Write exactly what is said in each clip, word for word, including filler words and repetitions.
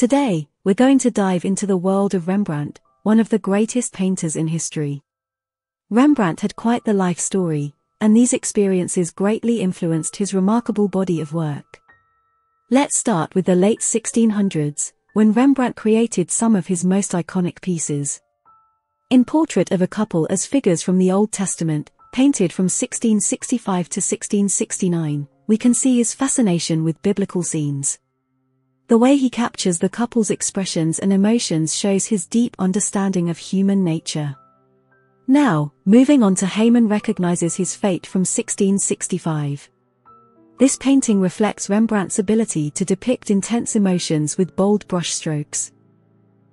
Today, we're going to dive into the world of Rembrandt, one of the greatest painters in history. Rembrandt had quite the life story, and these experiences greatly influenced his remarkable body of work. Let's start with the late sixteen hundreds, when Rembrandt created some of his most iconic pieces. In Portrait of a Couple as Figures from the Old Testament, painted from sixteen sixty-five to sixteen sixty-nine, we can see his fascination with biblical scenes. The way he captures the couple's expressions and emotions shows his deep understanding of human nature. Now, moving on to Haman Recognizes His Fate from sixteen sixty-five. This painting reflects Rembrandt's ability to depict intense emotions with bold brushstrokes.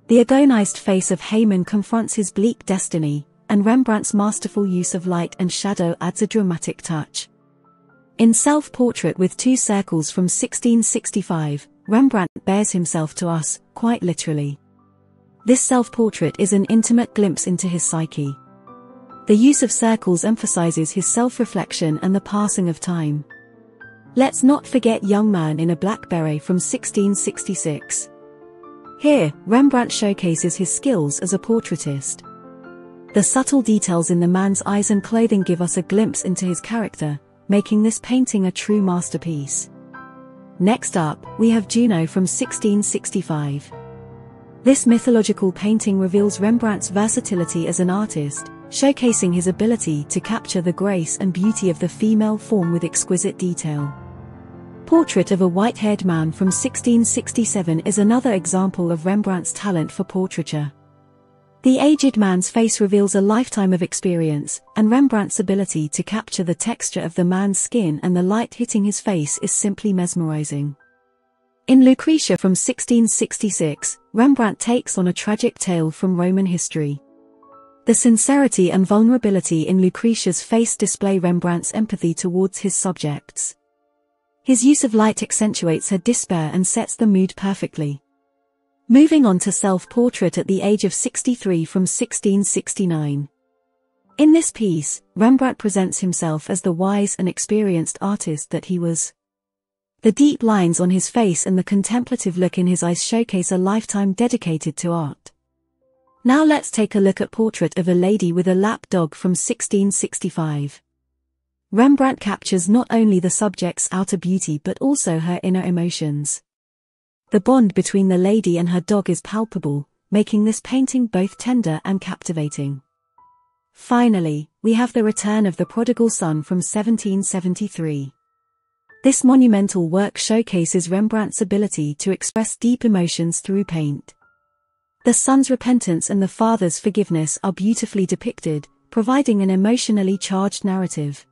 The agonized face of Haman confronts his bleak destiny, and Rembrandt's masterful use of light and shadow adds a dramatic touch. In Self-Portrait with Two Circles from sixteen sixty-five, Rembrandt bears himself to us, quite literally. This self-portrait is an intimate glimpse into his psyche. The use of circles emphasizes his self-reflection and the passing of time. Let's not forget Young Man in a Black Beret from sixteen sixty-six. Here, Rembrandt showcases his skills as a portraitist. The subtle details in the man's eyes and clothing give us a glimpse into his character, making this painting a true masterpiece. Next up, we have Juno from sixteen sixty-five. This mythological painting reveals Rembrandt's versatility as an artist, showcasing his ability to capture the grace and beauty of the female form with exquisite detail. Portrait of a White-Haired Man from sixteen sixty-seven is another example of Rembrandt's talent for portraiture. The aged man's face reveals a lifetime of experience, and Rembrandt's ability to capture the texture of the man's skin and the light hitting his face is simply mesmerizing. In Lucretia from sixteen sixty-six, Rembrandt takes on a tragic tale from Roman history. The sincerity and vulnerability in Lucretia's face display Rembrandt's empathy towards his subjects. His use of light accentuates her despair and sets the mood perfectly. Moving on to Self-Portrait at the Age of sixty-three from sixteen sixty-nine. In this piece, Rembrandt presents himself as the wise and experienced artist that he was. The deep lines on his face and the contemplative look in his eyes showcase a lifetime dedicated to art. Now let's take a look at Portrait of a Lady with a Lap Dog from sixteen sixty-five. Rembrandt captures not only the subject's outer beauty but also her inner emotions. The bond between the lady and her dog is palpable, making this painting both tender and captivating. Finally, we have The Return of the Prodigal Son from seventeen seventy-three. This monumental work showcases Rembrandt's ability to express deep emotions through paint. The son's repentance and the father's forgiveness are beautifully depicted, providing an emotionally charged narrative.